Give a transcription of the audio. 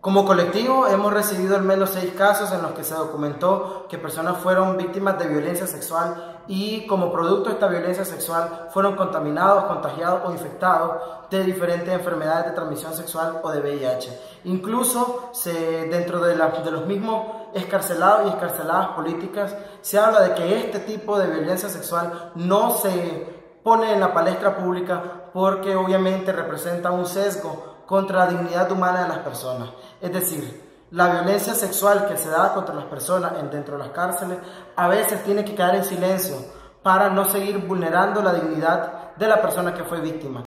Como colectivo hemos recibido al menos 6 casos en los que se documentó que personas fueron víctimas de violencia sexual y como producto de esta violencia sexual fueron contaminados, contagiados o infectados de diferentes enfermedades de transmisión sexual o de VIH. Incluso dentro de los mismos escarcelados y escarceladas políticas se habla de que este tipo de violencia sexual no se pone en la palestra pública porque obviamente representa un sesgo contra la dignidad humana de las personas. Es decir, la violencia sexual que se da contra las personas dentro de las cárceles a veces tiene que quedar en silencio para no seguir vulnerando la dignidad de la persona que fue víctima.